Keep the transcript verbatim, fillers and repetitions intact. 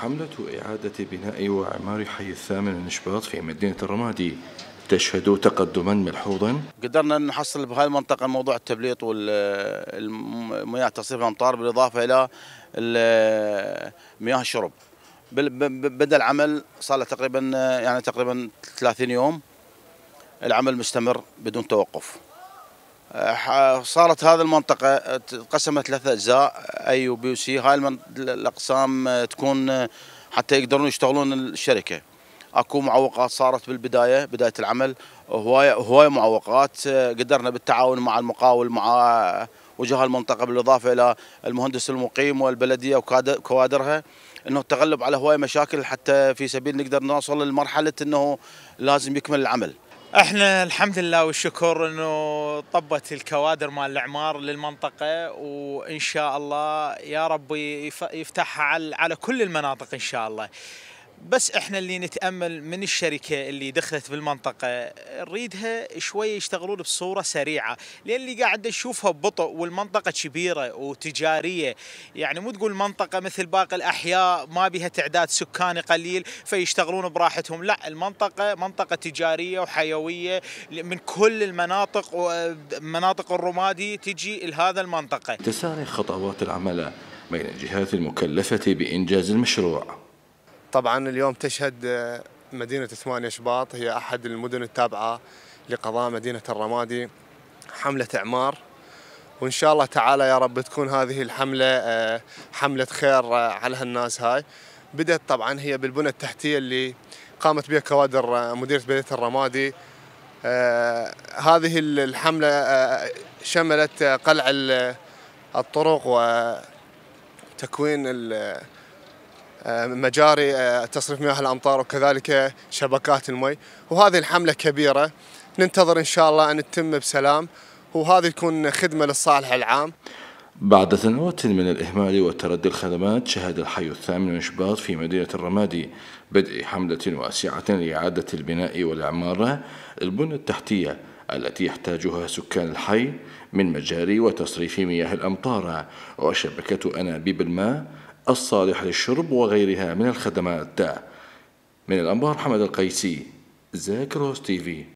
حملة إعادة بناء وعمار حي الثامن نشباط في مدينة الرمادي تشهد تقدما ملحوظا. قدرنا نحصل بهذه المنطقة موضوع التبليط والمياه تصريف الأمطار، بالإضافة إلى مياه الشرب. بدأ العمل صار له تقريبا يعني تقريبا ثلاثين يوم، العمل مستمر بدون توقف. صارت هذه المنطقة تقسمت ثلاث أجزاء أي وبي وسي، هاي الأقسام تكون حتى يقدرون يشتغلون الشركة. اكو معوقات صارت بالبداية، بداية العمل هواية هواية معوقات، قدرنا بالتعاون مع المقاول مع وجهاء المنطقة بالإضافة إلى المهندس المقيم والبلدية وكوادرها أنه التغلب على هواية مشاكل حتى في سبيل نقدر نوصل لمرحلة أنه لازم يكمل العمل. احنا الحمد لله والشكر انه طبت الكوادر مال الاعمار للمنطقه، وان شاء الله يا رب يفتحها على كل المناطق ان شاء الله. بس احنا اللي نتامل من الشركه اللي دخلت بالمنطقه نريدها شويه يشتغلون بصوره سريعه، لان اللي قاعد نشوفها ببطء والمنطقه كبيره وتجاريه، يعني مو تقول منطقه مثل باقي الاحياء ما بها تعداد سكاني قليل فيشتغلون براحتهم، لا المنطقه منطقه تجاريه وحيويه من كل المناطق ومناطق الرمادي تجي لهذا المنطقه. تسارع خطوات العمل بين الجهات المكلفه بانجاز المشروع. طبعا اليوم تشهد مدينة ثمانية شباط هي أحد المدن التابعة لقضاء مدينة الرمادي حملة إعمار، وإن شاء الله تعالى يا رب تكون هذه الحملة حملة خير على هالناس. هاي بدأت طبعا هي بالبنى التحتية اللي قامت بها كوادر مديرية مدينة الرمادي. هذه الحملة شملت قلع الطرق وتكوين مجاري تصريف مياه الأمطار وكذلك شبكات المي، وهذه الحملة كبيرة ننتظر إن شاء الله أن تتم بسلام، وهذه تكون خدمة للصالح العام. بعد سنوات من الإهمال وتردي الخدمات شهد الحي الثامن نشباط في مدينة الرمادي بدء حملة واسعة لإعادة البناء والعمارة البنى التحتية التي يحتاجها سكان الحي من مجاري وتصريف مياه الأمطار وشبكة أنابيب الماء الصالح للشرب وغيرها من الخدمات. من الأنبار محمد القيسي، زاكروس تي في.